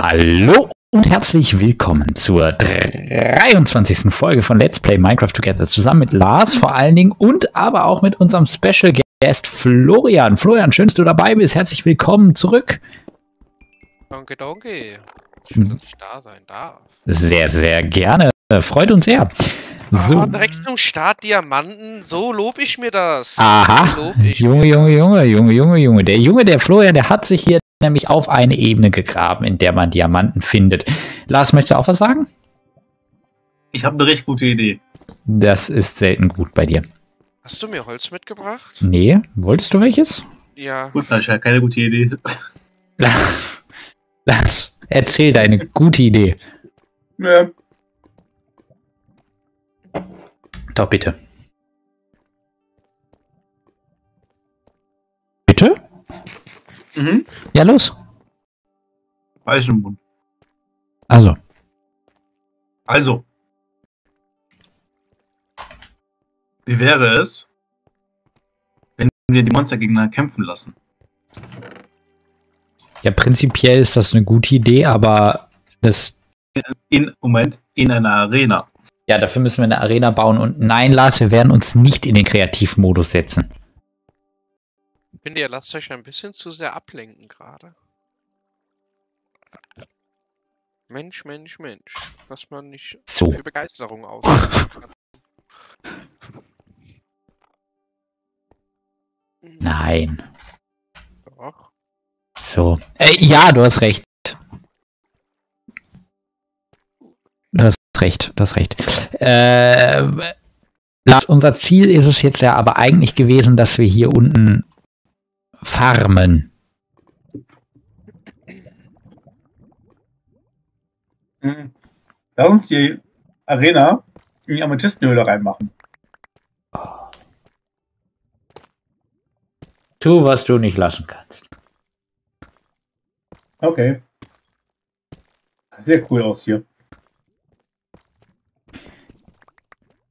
Hallo und herzlich willkommen zur 23. Folge von Let's Play Minecraft Together. Zusammen mit Lars vor allen Dingen und aber auch mit unserem Special Guest Florian. Florian, schön, dass du dabei bist. Herzlich willkommen zurück. Danke, danke. Schön, dass ich da sein darf. Sehr, sehr gerne. Freut uns sehr. So. Ah, direkt zum Start Diamanten, so lob ich mir das. Aha, Junge. Der Florian, der hat sich hier nämlich auf eine Ebene gegraben, in der man Diamanten findet. Lars, möchtest du auch was sagen? Ich habe eine recht gute Idee. Das ist selten gut bei dir. Hast du mir Holz mitgebracht? Nee, wolltest du welches? Ja. Gut, das ist ja keine gute Idee. Lars, erzähl deine gute Idee. Ja. Doch, bitte. Bitte? Mhm. Ja, los. Eisenbund. Also. Wie wäre es, wenn wir die Monster gegeneinander kämpfen lassen? Ja, prinzipiell ist das eine gute Idee, aber das... In einer Arena. Ja, dafür müssen wir eine Arena bauen und nein, Lars, wir werden uns nicht in den Kreativmodus setzen. Ich finde, ihr lasst euch ein bisschen zu sehr ablenken gerade. Mensch. Was man nicht so für Begeisterung ausdrücken kann. Nein. Doch. So. Ja, du hast recht. Das Recht. Unser Ziel ist es jetzt ja aber eigentlich gewesen, dass wir hier unten farmen. Lass uns die Arena in die Amethysthöhle reinmachen. Tu, was du nicht lassen kannst. Okay. Sehr cool aus hier.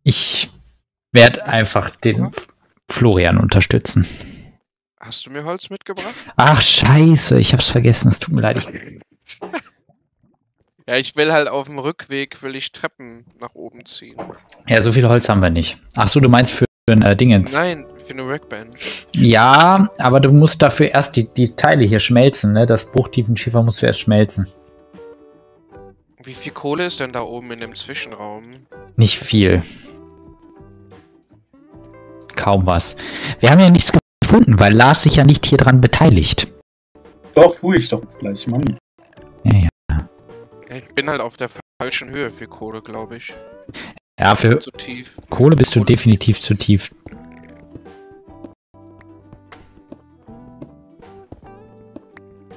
Ich werde einfach den Florian unterstützen. Hast du mir Holz mitgebracht? Ach, scheiße, ich hab's vergessen, es tut mir leid. Ja, ich will halt auf dem Rückweg, Treppen nach oben ziehen. Ja, so viel Holz haben wir nicht. Ach so, du meinst für ein Dingens? Nein, für eine Workbench. Ja, aber du musst dafür erst die Teile hier schmelzen, ne? Das Bruchtiefenschiefer musst du erst schmelzen. Wie viel Kohle ist denn da oben in dem Zwischenraum? Nicht viel. Kaum was. Wir haben ja nichts gefunden, weil Lars sich ja nicht hier dran beteiligt. Doch, tue ich doch jetzt gleich, Mann. Ja, ja. Ich bin halt auf der falschen Höhe für Kohle, glaube ich. Ja, für zu tief. Kohle bist du definitiv zu tief.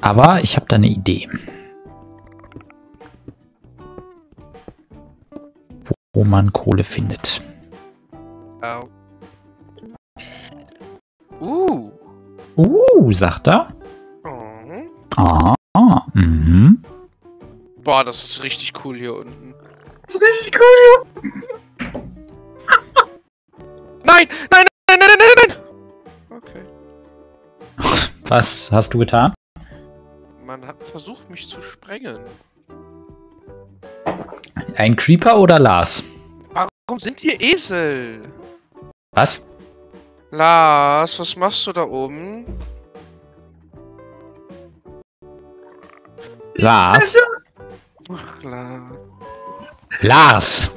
Aber ich habe da eine Idee. Wo man Kohle findet. Au. Sagt er. Mhm. Boah, das ist richtig cool hier unten. Das ist richtig cool hier unten. Nein! Okay. Was hast du getan? Man hat versucht, mich zu sprengen. Ein Creeper oder Lars? Warum sind ihr Esel? Was? Lars, was machst du da oben? Lars? Ach, Lars!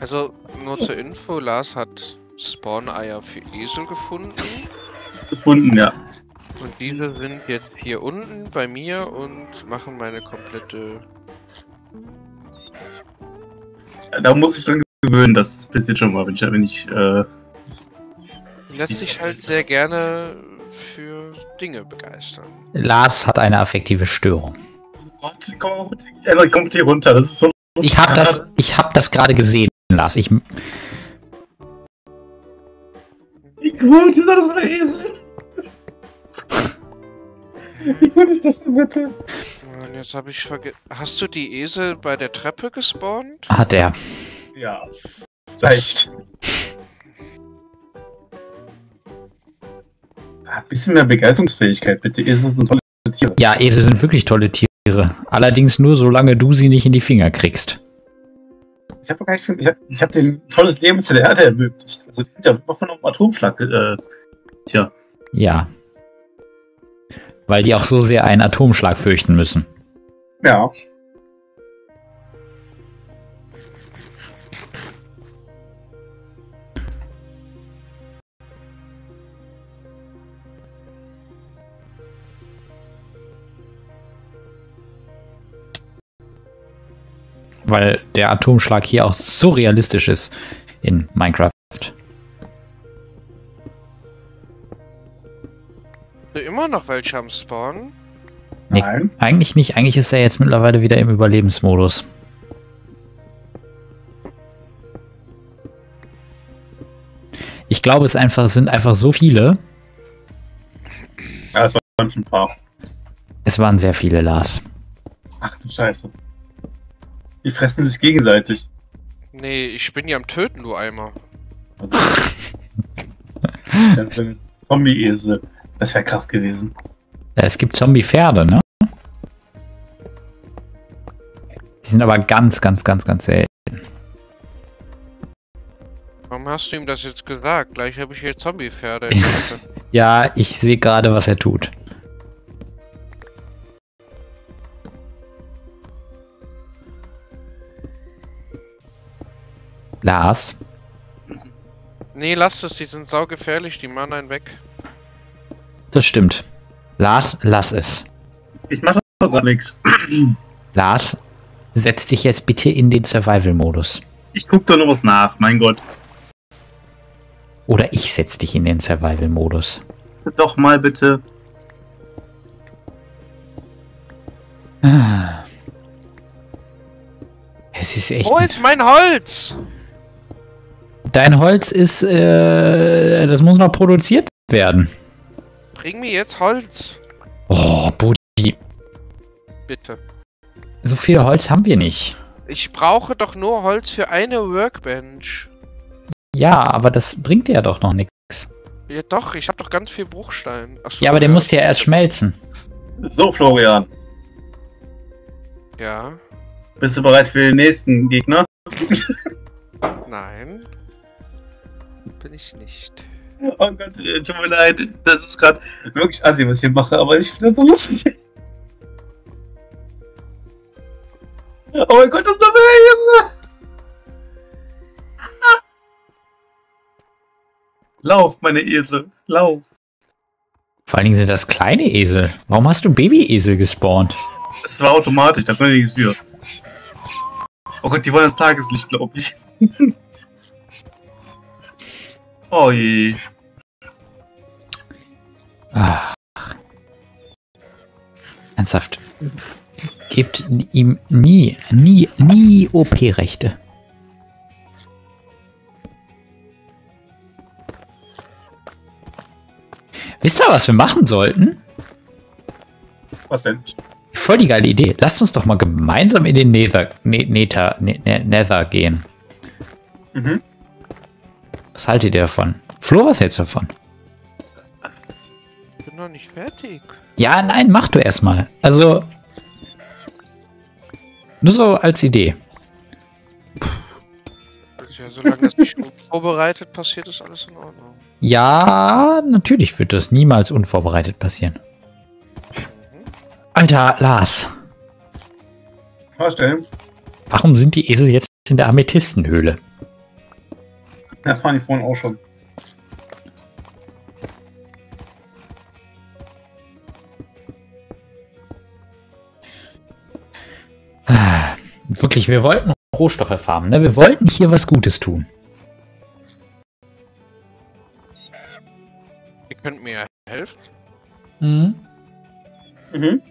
Also, nur zur Info, Lars hat Spawn-Eier für Esel gefunden. Ja. Und diese sind jetzt hier unten bei mir und machen meine komplette... Da muss ich dran gewöhnen, das passiert schon mal, wenn ich lässt sich halt sehr gerne für Dinge begeistern. Lars hat eine affektive Störung. Oh Gott, Henrik kommt hier runter, das ist so... Ich hab das gerade gesehen, Lars, Wie cool ist das für der Esel? Wie cool ist das denn bitte? Mann, jetzt habe ich vergessen... Hast du die Esel bei der Treppe gespawnt? Hat er. Ja. Leicht. Ein bisschen mehr Begeisterungsfähigkeit, bitte. Esel sind tolle Tiere. Ja, Esel sind wirklich tolle Tiere. Allerdings nur, solange du sie nicht in die Finger kriegst. Ich habe hab ein tolles Leben zu der Erde ermöglicht. Also die sind ja von einem Atomschlag. Tja. Ja. Weil die auch so sehr einen Atomschlag fürchten müssen. Ja. Weil der Atomschlag hier auch so realistisch ist in Minecraft. Immer noch welche am Spawn? Nein. Nee, eigentlich nicht. Eigentlich ist er jetzt mittlerweile wieder im Überlebensmodus. Ich glaube, es sind einfach so viele. Ja, es waren schon ein paar. Es waren sehr viele, Lars. Ach du Scheiße. Die fressen sich gegenseitig. Nee, ich bin ja am Töten, du Eimer. Zombie-Esel. Das wäre krass gewesen. Es gibt Zombie-Pferde, ne? Die sind aber ganz, ganz, ganz, ganz selten. Warum hast du ihm das jetzt gesagt? Gleich habe ich hier Zombie-Pferde. Ja, ich sehe gerade, was er tut. Lars? Nee, lass es, die sind saugefährlich, die machen einen weg. Das stimmt. Lars, lass es. Ich mache doch gar nichts. Lars, setz dich jetzt bitte in den Survival-Modus. Ich guck doch noch was nach, mein Gott. Oder ich setz dich in den Survival-Modus. Doch mal bitte. Es ist echt... Holz, mein Holz! Dein Holz ist, das muss noch produziert werden. Bring mir jetzt Holz. Oh, Buddy. Bitte. So viel Holz haben wir nicht. Ich brauche doch nur Holz für eine Workbench. Ja, aber das bringt dir ja doch noch nichts. Ja doch, ich habe doch ganz viel Bruchstein. Ach so, ja, aber den musst du ja erst schmelzen. So, Florian. Ja? Bist du bereit für den nächsten Gegner? Nein. Bin ich nicht. Oh Gott, tut mir leid. Das ist gerade wirklich assi, was ich hier mache, aber ich finde das so lustig. Oh mein Gott, das ist eine Beere! Lauf, meine Esel, lauf. Vor allen Dingen sind das kleine Esel. Warum hast du Baby-Esel gespawnt? Es war automatisch, da konnte ich nichts für. Oh Gott, die wollen das Tageslicht, glaube ich. Oh je. Ach. Ernsthaft. Gebt ihm nie OP-Rechte. Wisst ihr, was wir machen sollten? Was denn? Voll die geile Idee. Lasst uns doch mal gemeinsam in den Nether gehen. Mhm. Was haltet ihr davon? Flo, was hältst du davon? Ich bin noch nicht fertig. Ja, nein, mach du erstmal. Also, nur so als Idee. Ja, solange das nicht unvorbereitet passiert, ist alles in Ordnung. Ja, natürlich wird das niemals unvorbereitet passieren. Alter, Lars. Was denn? Warum sind die Esel jetzt in der Amethysthöhle? Da fahren die vorhin auch schon. Wirklich, wir wollten Rohstoffe farmen, ne? Wir wollten hier was Gutes tun. Ihr könnt mir helfen. Mhm. Mhm.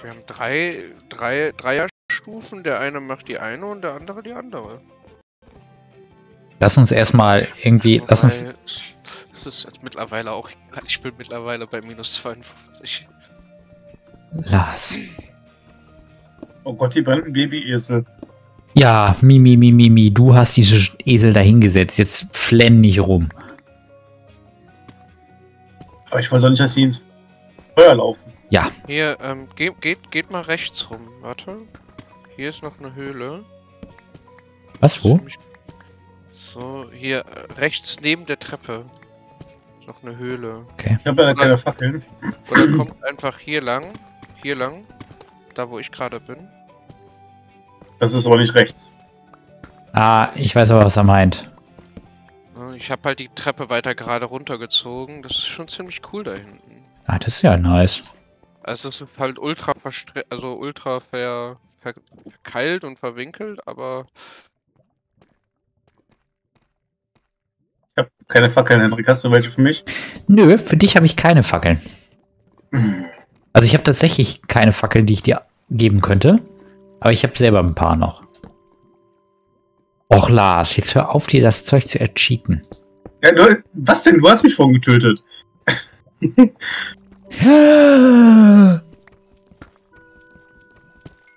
Wir haben Dreierstufen, der eine macht die eine und der andere die andere. Lass uns erstmal irgendwie. Lass uns. Das ist jetzt mittlerweile auch. Ich bin mittlerweile bei minus 52. Lars. Oh Gott, die brennen Baby-Esel. Ja, Mimi, du hast diese Esel dahingesetzt. Jetzt flenn nicht rum. Aber ich wollte doch nicht, dass sie ins Feuer laufen. Ja. Hier, geht mal rechts rum. Warte. Hier ist noch eine Höhle. Was, wo? So, hier rechts neben der Treppe. Ist noch eine Höhle. Okay. Ich hab leider keine Fackeln. Oder kommt einfach hier lang. Hier lang. Da, wo ich gerade bin. Das ist aber nicht rechts. Ah, ich weiß aber, was er meint. Ich habe halt die Treppe weiter gerade runtergezogen. Das ist schon ziemlich cool da hinten. Ah, das ist ja nice. Also es ist halt ultra verkeilt und verwinkelt, aber... Ich habe keine Fackeln, Henrik. Hast du welche für mich? Nö, für dich habe ich keine Fackeln. Also ich habe tatsächlich keine Fackeln, die ich dir geben könnte. Aber ich habe selber ein paar noch. Och Lars, jetzt hör auf, dir das Zeug zu ercheaten. Ja, was denn? Du hast mich vorhin getötet.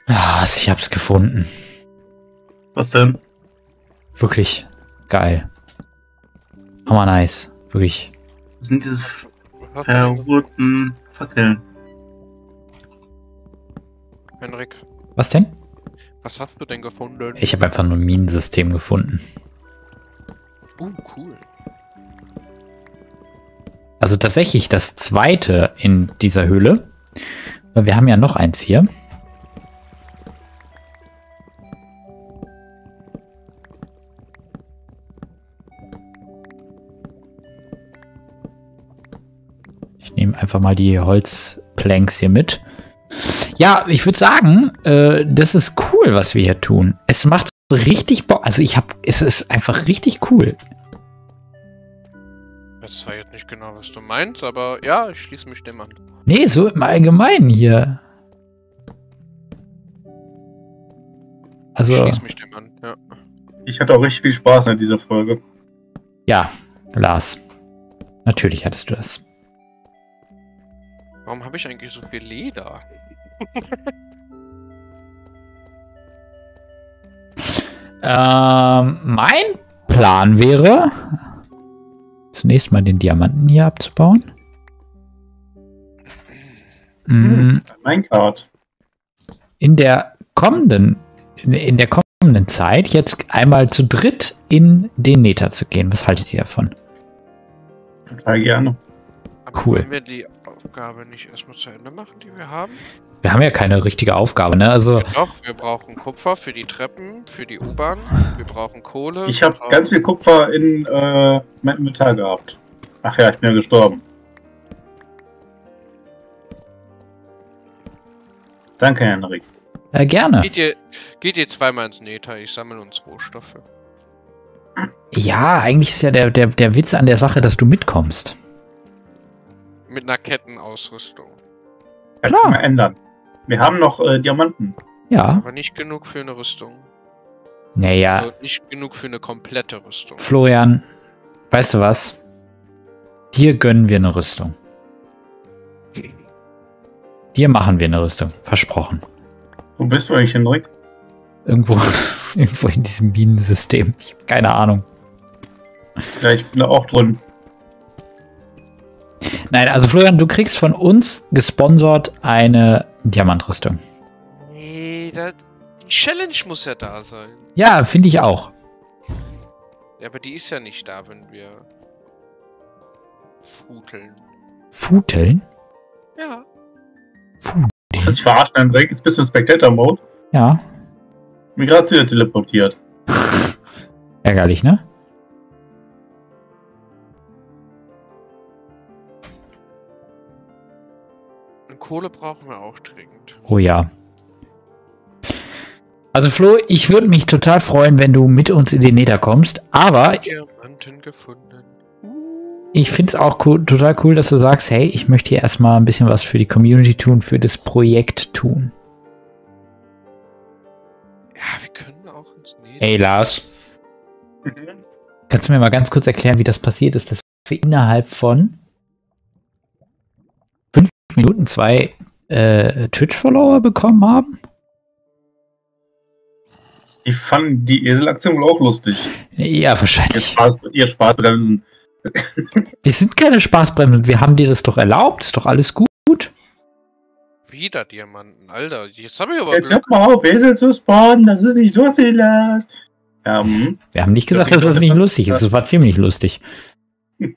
Lars, ich hab's gefunden. Was denn? Wirklich geil. Hammer nice. Wirklich. Was sind diese verrückten Fackeln? Henrik. Was denn? Was hast du denn gefunden? Ich habe einfach nur ein Minensystem gefunden. Cool. Also tatsächlich das zweite in dieser Höhle. Weil wir haben ja noch eins hier. Ich nehme einfach mal die Holzplanks hier mit. Ja, ich würde sagen, das ist cool, was wir hier tun. Es macht richtig Bock. Also es ist einfach richtig cool. Das war jetzt nicht genau, was du meinst, aber ja, ich schließe mich dem an. Nee, so im Allgemeinen hier. Also, ich schließe mich dem an, ja. Ich hatte auch richtig viel Spaß in dieser Folge. Ja, Lars. Natürlich hattest du das. Warum habe ich eigentlich so viel Leder? Mein Plan wäre, zunächst mal den Diamanten hier abzubauen. Minecraft. In der kommenden Zeit jetzt einmal zu dritt in den Nether zu gehen. Was haltet ihr davon? Total gerne. Cool. Können wir die Aufgabe nicht erstmal zu Ende machen, die wir haben? Wir haben ja keine richtige Aufgabe, ne? Also. Doch, wir brauchen Kupfer für die Treppen, für die U-Bahn, wir brauchen Kohle. Ich habe ganz viel Kupfer in meinem Metall gehabt. Ach ja, ich bin ja gestorben. Danke, Henrik. Ja, gerne. Geht ihr zweimal ins Nether, ich sammle uns Rohstoffe. Ja, eigentlich ist ja der Witz an der Sache, dass du mitkommst. Mit einer Kettenausrüstung. Das kann man ändern. Wir haben noch Diamanten. Ja. Aber nicht genug für eine Rüstung. Naja. Also nicht genug für eine komplette Rüstung. Florian, weißt du was? Dir gönnen wir eine Rüstung. Okay. Dir machen wir eine Rüstung. Versprochen. Wo bist du eigentlich, Henrik? Irgendwo in diesem Minensystem. Ich habe keine Ahnung. Ja, ich bin da auch drin. Nein, also Florian, du kriegst von uns gesponsert eine Diamantrüstung. Nee, die Challenge muss ja da sein. Ja, finde ich auch. Ja, aber die ist ja nicht da, wenn wir futeln. Futeln? Ja. Futeln. Das verarscht einen Dreck, jetzt bist du im Spectator-Mode. Ja. Mir gerade wieder teleportiert. Ärgerlich, ne? Kohle brauchen wir auch dringend. Oh ja. Also Flo, ich würde mich total freuen, wenn du mit uns in den Nether kommst, aber Diamanten gefunden. Ich finde es auch cool, total cool, dass du sagst, hey, ich möchte hier erstmal ein bisschen was für die Community tun, für das Projekt tun. Ja, wir können auch ins Nether. Hey Lars, kannst du mir mal ganz kurz erklären, wie das passiert ist, dass wir innerhalb von Minuten 2 Twitch-Follower bekommen haben? Ich fand die Eselaktion wohl auch lustig. Ja, wahrscheinlich. Ihr Spaß bremsen. Wir sind keine Spaßbremsen, wir haben dir das doch erlaubt, ist doch alles gut. Wieder Diamanten, Alter, jetzt habe ich aber... Jetzt hör mal auf, Esel zu spawnen, das ist nicht lustig, Lars. Wir haben nicht gesagt, dass das nicht lustig ist, das war ziemlich lustig. Soll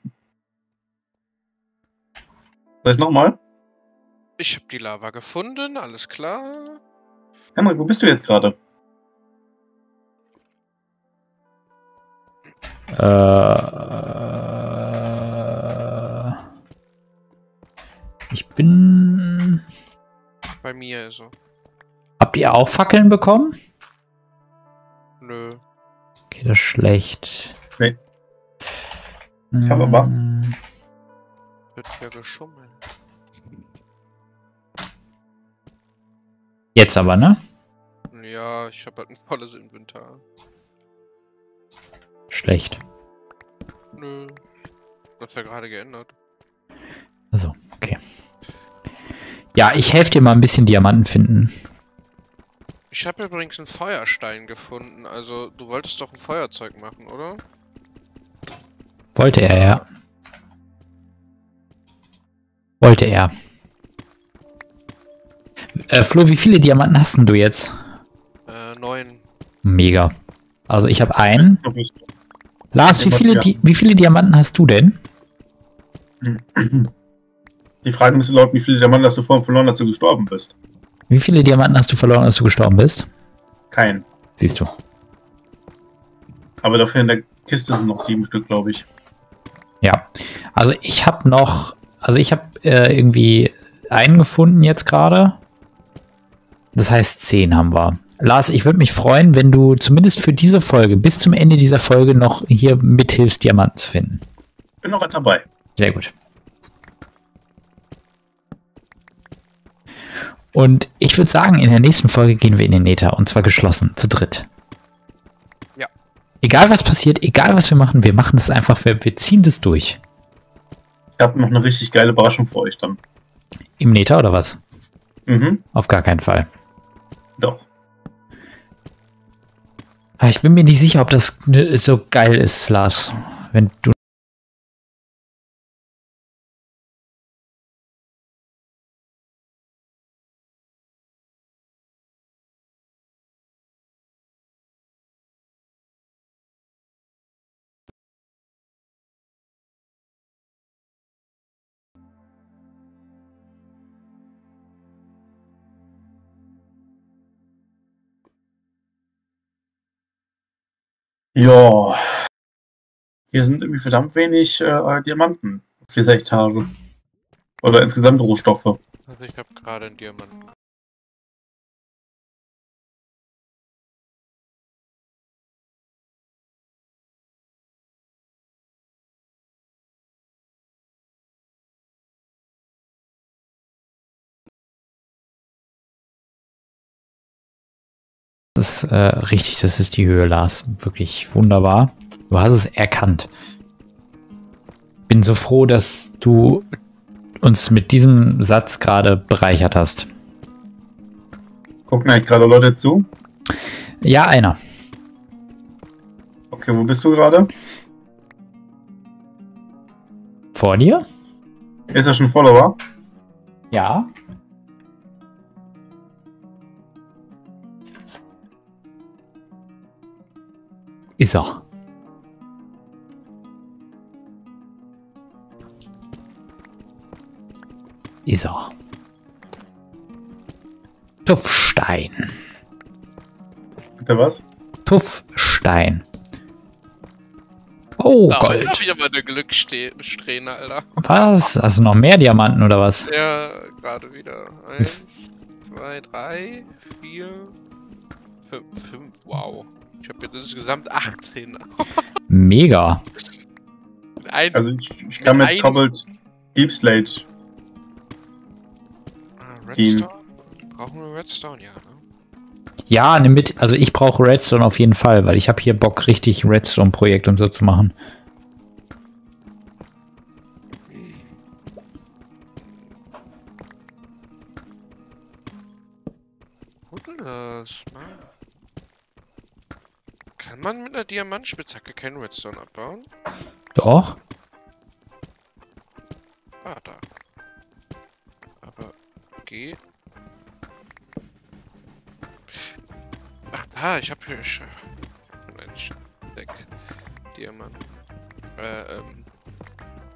ich nochmal? Ich habe die Lava gefunden, alles klar. Henrik, wo bist du jetzt gerade? Ich bin... Bei mir also. Habt ihr auch Fackeln bekommen? Nö. Okay, das ist schlecht. Nee. Ich habe aber... Wird ja geschummelt. Jetzt aber, ne? Ja, ich habe halt ein volles Inventar. Schlecht. Nö. Das hat ja gerade geändert. Also, okay. Ja, ich helfe dir mal ein bisschen Diamanten finden. Ich habe übrigens einen Feuerstein gefunden. Also, du wolltest doch ein Feuerzeug machen, oder? Wollte er, ja. Wollte er. Flo, wie viele Diamanten hast denn du jetzt? 9. Mega. Also, ich habe einen. Lars, wie viele Diamanten hast du denn? Die Frage müsste lauten, wie viele Diamanten hast du verloren, als du gestorben bist? Wie viele Diamanten hast du verloren, als du gestorben bist? Keinen. Siehst du. Aber dafür in der Kiste sind noch 7 Stück, glaube ich. Ja. Also ich habe noch... Also ich habe irgendwie einen gefunden jetzt gerade. Das heißt 10 haben wir. Lars, ich würde mich freuen, wenn du zumindest für diese Folge, bis zum Ende dieser Folge noch hier mithilfst, Diamanten zu finden. Ich bin noch dabei. Sehr gut. Und ich würde sagen, in der nächsten Folge gehen wir in den Nether. Und zwar geschlossen, zu dritt. Ja. Egal was passiert, egal was wir machen es einfach, wir ziehen das durch. Ich habe noch eine richtig geile Überraschung für euch dann. Im Nether oder was? Mhm. Auf gar keinen Fall. Doch. Ich bin mir nicht sicher, ob das so geil ist, Lars. Wenn du... Ja, hier sind irgendwie verdammt wenig Diamanten auf dieser Etage. Oder insgesamt Rohstoffe. Also ich habe gerade einen Diamanten. Das ist, richtig, das ist die Höhe, Lars. Wirklich wunderbar. Du hast es erkannt. Bin so froh, dass du uns mit diesem Satz gerade bereichert hast. Gucken eigentlich gerade Leute zu? Ja, einer. Okay, wo bist du gerade? Vor dir? Ist er schon Follower? Ja. Ist er. Ist er. Tuffstein. Bitte was? Tuffstein. Oh, da Gold. Da hab ich aber eine Glückssträhne, Alter. Was? Hast du noch mehr Diamanten oder was? Ja, gerade wieder. 1, 2, 3, 4, 5. Wow. Ich habe jetzt insgesamt 18. Mega. Also ich kann mit Cobalt Deep Slate. Redstone? Brauchen wir Redstone, ja. Ne? Ja, nimm mit. Also ich brauche Redstone auf jeden Fall, weil ich habe hier Bock, richtig Redstone-Projekt und so zu machen. Gut, das, Mann. Kann man mit einer Diamantspitzhacke keinen Redstone abbauen? Doch. Ah, da. Aber, geh. Ach, da, ich hab hier... Mensch, Deck. Diamant.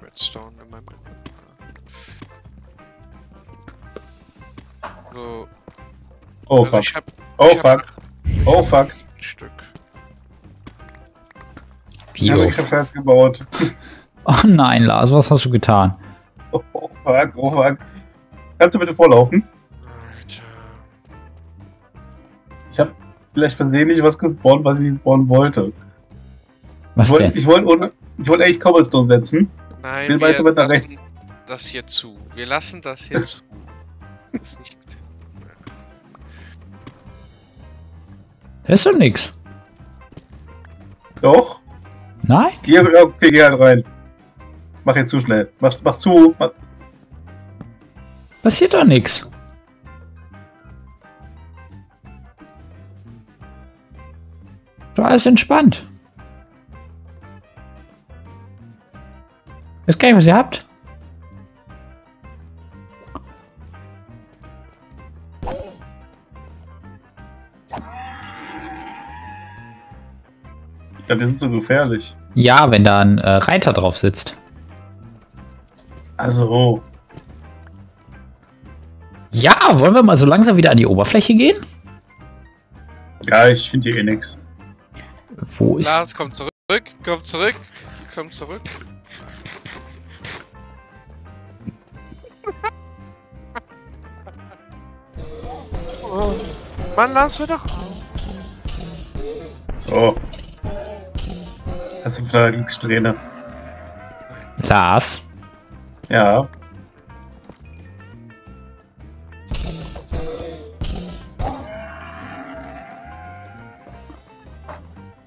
Redstone in meinem... So. Oh, also fuck. Oh fuck. Ein Stück. Bio. Ich hab festgebaut. Oh nein, Lars, was hast du getan? Oh fuck, oh fuck. Kannst du bitte vorlaufen? Ich hab vielleicht versehentlich was gespawnt, was ich nicht spawnen wollte. Was denn? Ich wollte eigentlich Cobblestone setzen. Nein, wir lassen nach rechts. Das hier zu. Wir lassen das hier zu. Das ist nicht... Das ist doch nix. Doch? Nein? Okay, geh halt rein. Mach jetzt zu schnell. Mach zu. Mach. Passiert doch nix. Doch alles entspannt. Jetzt kann ich, was ihr habt. Ja, die sind so gefährlich. Ja, wenn da ein Reiter drauf sitzt. Also. Ja, wollen wir mal so langsam wieder an die Oberfläche gehen? Ja, ich finde hier eh nix. Wo ist... Lars, komm zurück, komm zurück, komm zurück. Oh. Mann, Lars, hör doch. So. Das ist wieder eine Glückssträhne. Lars? Ja.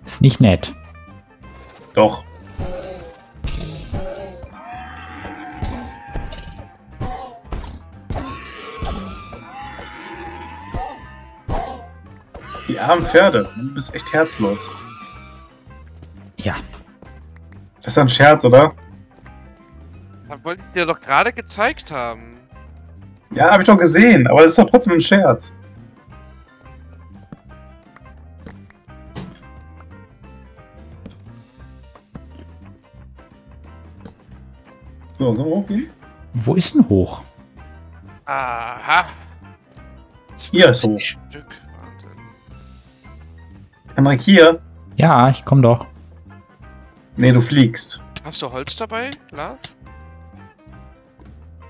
Ist nicht nett. Doch. Die armen Pferde. Du bist echt herzlos. Ja. Das ist ein Scherz, oder? Das wollte ich dir doch gerade gezeigt haben. Ja, habe ich doch gesehen, aber das ist doch trotzdem ein Scherz. So, sollen wir hochgehen? Wo ist denn hoch? Aha. Hier ist hoch. Henrik, hier? Ja, ich komm doch. Nee, du fliegst. Hast du Holz dabei, Lars?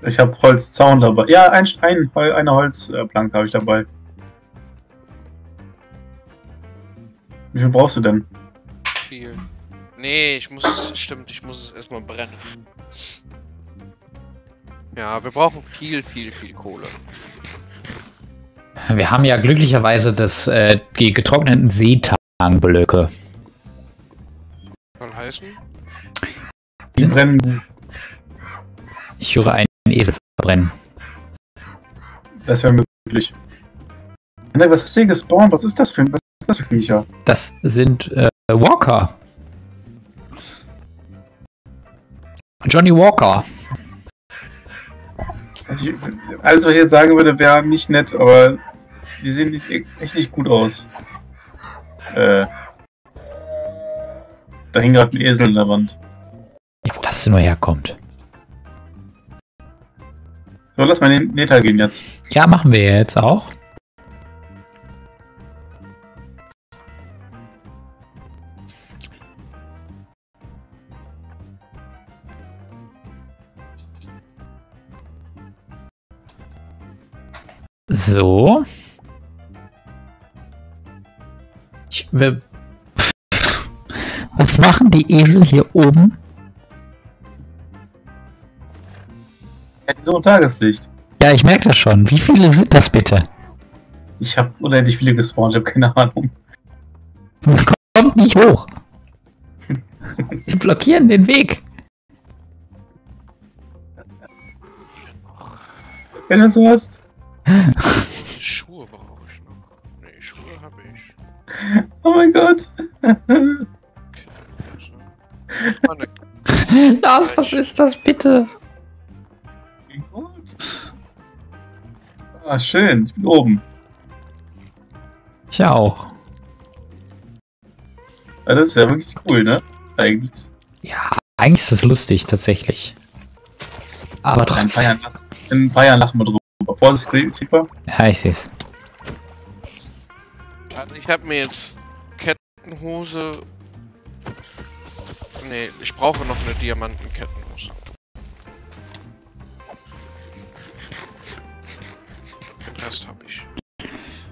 Ich habe Holzzaun dabei. Ja, eine Holzplanke habe ich dabei. Wie viel brauchst du denn? Viel. Nee, ich muss es erstmal brennen. Ja, wir brauchen viel Kohle. Wir haben ja glücklicherweise das die getrockneten Seetangblöcke. Die brennen. Ich höre einen Esel verbrennen. Das wäre möglich. Was hast du hier gespawnt? Was ist das für Viecher? Das sind Walker. Johnny Walker. Alles, was ich jetzt sagen würde, wäre nicht nett, aber die sehen echt nicht gut aus. Da hing gerade ein Esel in der Wand. Ja, wo das denn nur herkommt. So, lass mal in den Nether gehen jetzt. Ja, machen wir jetzt auch. So. Was machen die Esel hier oben? So Tageslicht. Ja, ich merke das schon. Wie viele sind das bitte? Ich habe unendlich viele gespawnt, ich habe keine Ahnung. Kommt nicht hoch. Die blockieren den Weg. Wenn du so hast. Schuhe brauche ich noch. Nee, Schuhe habe ich. Oh mein Gott. Lars, was ist das bitte? Okay, gut. Ah, schön. Ich bin oben. Ich auch. Ja, das ist ja wirklich cool, ne? Eigentlich. Ja, eigentlich ist das lustig, tatsächlich. Aber trotzdem. In Bayern lachen wir drüber. Vorsicht, Creeper. Ja, ich seh's. Also ich habe mir jetzt Kettenhose... Ne, ich brauche noch eine Diamantenkettenhose. Den Rest habe ich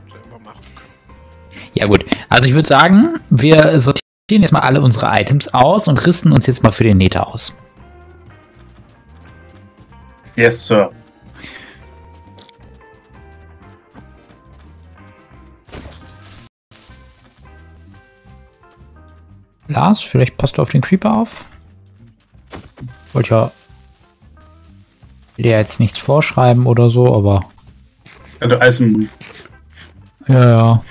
selber machen können. Ja gut, also ich würde sagen, wir sortieren jetzt mal alle unsere Items aus und rüsten uns jetzt mal für den Nether aus. Yes, Sir. Lars, vielleicht passt du auf den Creeper auf. Wollte ja dir jetzt nichts vorschreiben oder so, aber... Ja, du Eisen. Ja, ja.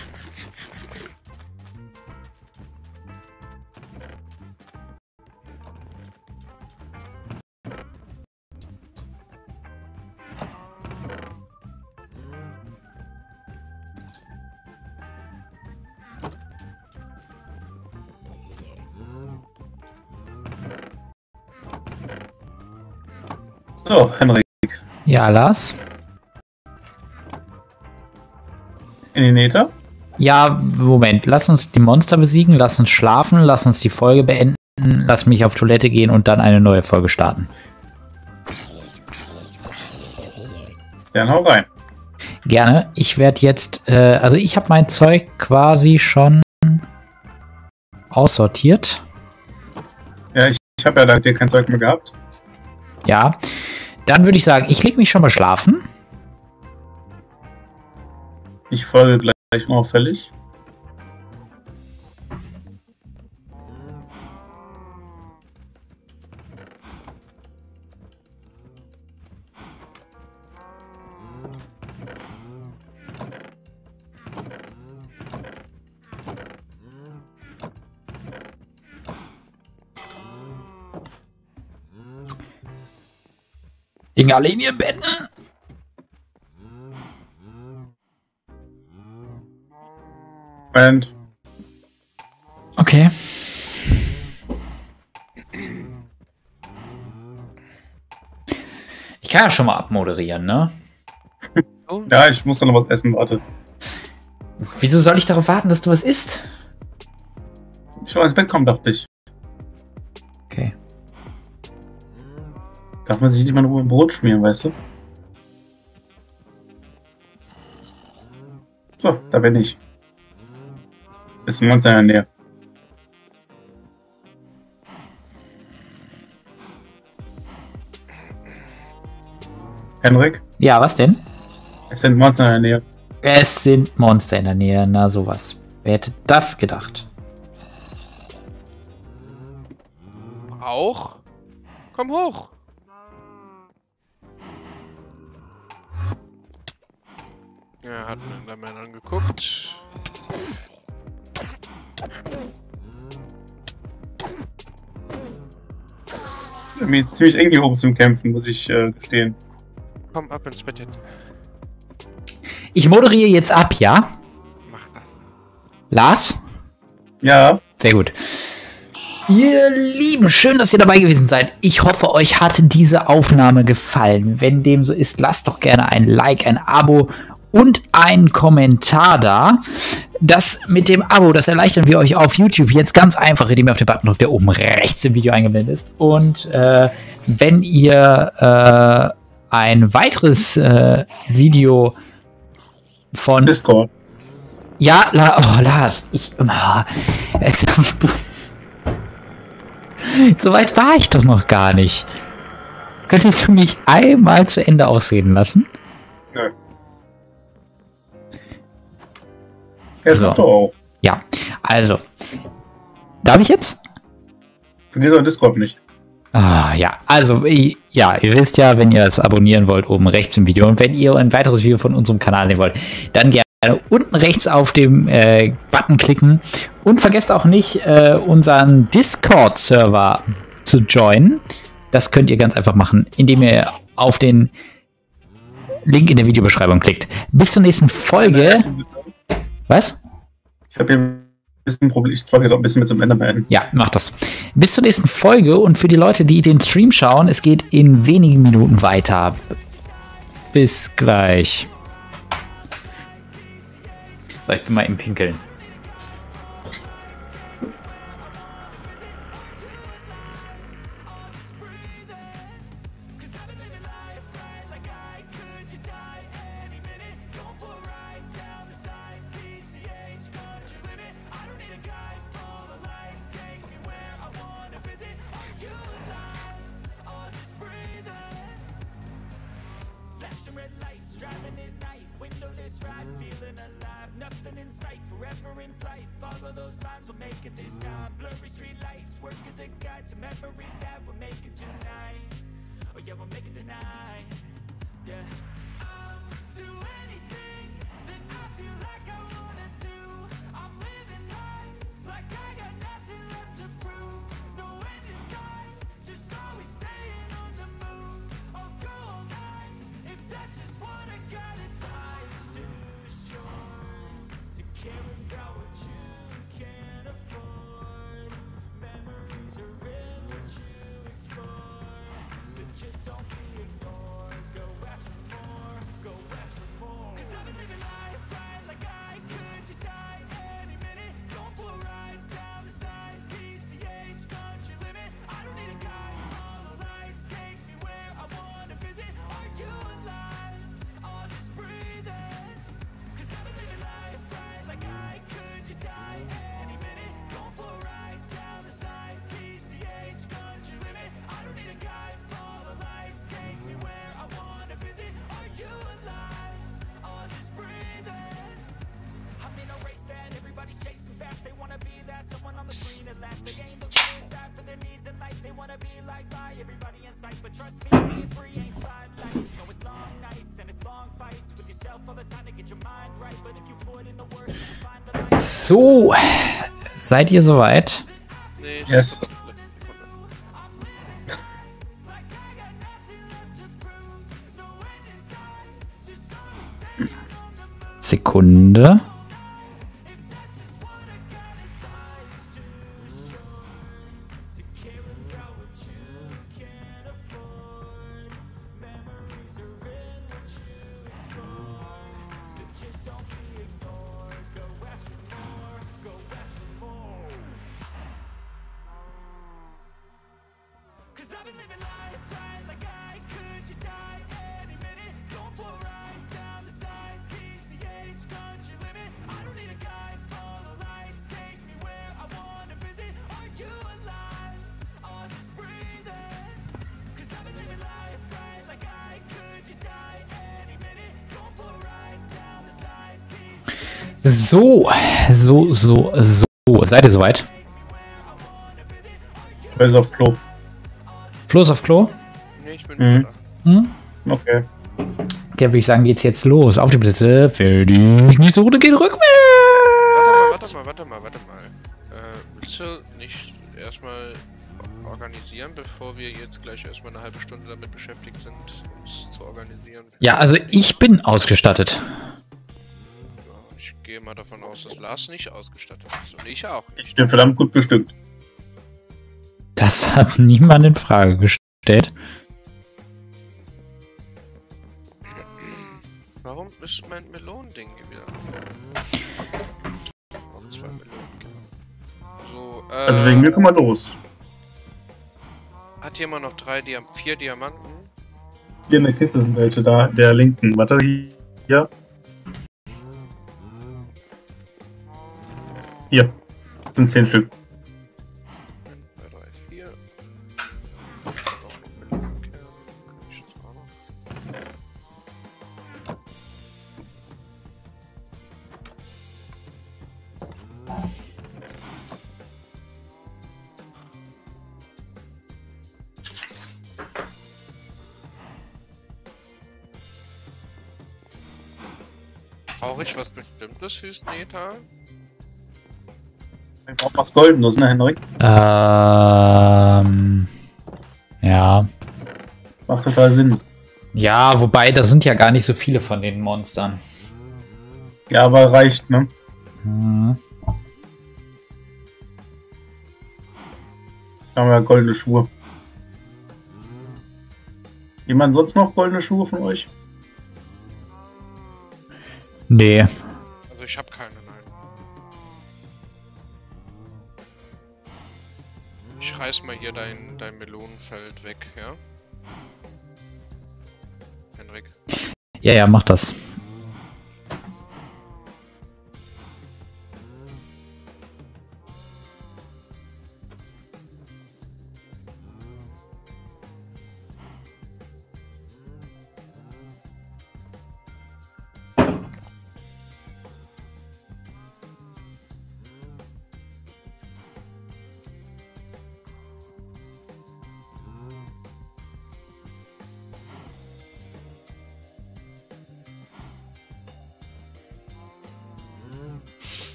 So, Henrik. Ja, Lars. In den Nether? Ja, Moment. Lass uns die Monster besiegen, lass uns schlafen, lass uns die Folge beenden, lass mich auf Toilette gehen und dann eine neue Folge starten. Dann hau rein. Gerne. Ich werde jetzt, also ich habe mein Zeug quasi schon aussortiert. Ja, ich habe ja da dir kein Zeug mehr gehabt. Ja. Dann würde ich sagen, ich lege mich schon mal schlafen. Ich folge gleich unauffällig. Liegen alle in ihren Betten? Und. Okay. Ich kann ja schon mal abmoderieren, ne? Ja, ich muss da noch was essen, warte. Wieso soll ich darauf warten, dass du was isst? Ich soll ins Bett kommen, dachte ich. Okay. Darf man sich nicht mal nur Brot schmieren, weißt du? So, da bin ich. Ist ein Monster in der Nähe. Henrik? Ja, was denn? Es sind Monster in der Nähe. Es sind Monster in der Nähe, na sowas. Wer hätte das gedacht? Auch? Komm hoch! Er hat mir in der Männer angeguckt. Ich bin mir ziemlich eng hier oben zum Kämpfen, muss ich gestehen. Komm ab ins Bett jetzt. Ich moderiere jetzt ab, ja? Mach das. Lars? Ja? Sehr gut. Ihr Lieben, schön, dass ihr dabei gewesen seid. Ich hoffe, euch hat diese Aufnahme gefallen. Wenn dem so ist, lasst doch gerne ein Like, ein Abo und einen Kommentar da. Das mit dem Abo, das erleichtern wir euch auf YouTube jetzt ganz einfach, indem ihr auf den Button drückt, der oben rechts im Video eingeblendet ist. Und wenn ihr ein weiteres Video von... Discord. Ja, Lars, ich... So weit war ich doch noch gar nicht. Könntest du mich einmal zu Ende ausreden lassen? Nein. So. Ja, also. Darf ich jetzt? Vergiss auch Discord nicht. Ah, ja, also, ja, ihr wisst ja, wenn ihr das abonnieren wollt, oben rechts im Video. Und wenn ihr ein weiteres Video von unserem Kanal sehen wollt, dann gerne unten rechts auf dem Button klicken. Und vergesst auch nicht, unseren Discord-Server zu joinen. Das könnt ihr ganz einfach machen, indem ihr auf den Link in der Videobeschreibung klickt. Bis zur nächsten Folge. Was? Ich habe hier ein bisschen Problem. Ich wollte jetzt auch ein bisschen mit dem Enderman. Ja, mach das. Bis zur nächsten Folge und für die Leute, die den Stream schauen, es geht in wenigen Minuten weiter. Bis gleich. So, ich bin mal im Pinkeln. So, seid ihr soweit? Nee, yes. Sekunde. So. Seid ihr soweit? Flo ist auf Klo. Flo ist auf Klo? Nee, ich bin nicht da. Hm? Okay. Okay, würde ich sagen, geht's jetzt los. Auf die Plätze. Für die nächste Runde geht rückwärts. Warte mal. Willst du nicht erstmal organisieren, bevor wir jetzt gleich erstmal eine halbe Stunde damit beschäftigt sind, uns zu organisieren? Ja, also ich bin ausgestattet. Ich gehe mal davon aus, dass Lars nicht ausgestattet ist und ich auch nicht. Ich bin verdammt gut bestückt. Das hat niemand in Frage gestellt. Warum ist mein Melonending hier wieder? Oh, zwei Melonen. So, also wegen mir kann man los. Hat hier immer noch vier Diamanten? Hier in der Kiste sind welche da, der linken. Warte, hier. Hier, das sind 10 Stück. 1, 2, 3, 4. Brauche ich was Bestimmtes fürs Nether? Ich brauche was Goldenes, ne, Henrik? Ja. Macht total Sinn. Ja, wobei, da sind ja gar nicht so viele von den Monstern. Ja, aber reicht, ne? Mhm. Da haben wir goldene Schuhe. Jemand sonst noch goldene Schuhe von euch? Nee. Also ich habe keine, nein. Ich reiß mal hier dein Melonenfeld weg, ja? Henrik. Ja, ja, mach das.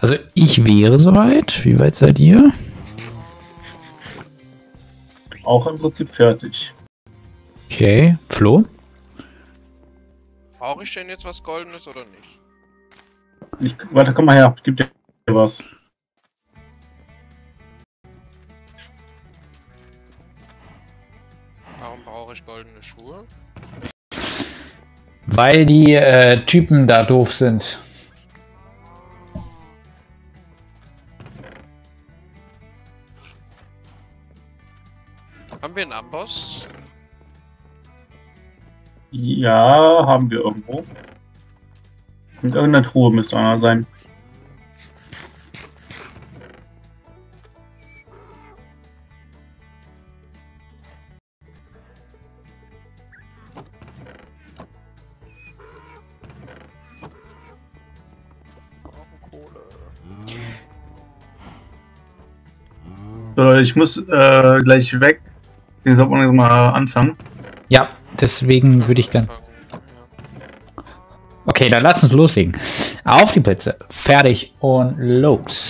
Also ich wäre soweit. Wie weit seid ihr? Auch im Prinzip fertig. Okay, Flo? Brauche ich denn jetzt was Goldenes oder nicht? Warte, komm mal her, gib dir was. Warum brauche ich goldene Schuhe? Weil die Typen da doof sind. Haben wir einen Amboss? Ja, haben wir irgendwo. Mit irgendeiner Truhe müsste einer sein. So, ich muss gleich weg. Den sollten wir jetzt mal anfangen. Ja, deswegen würde ich gerne. Okay, dann lass uns loslegen. Auf die Plätze. Fertig und los.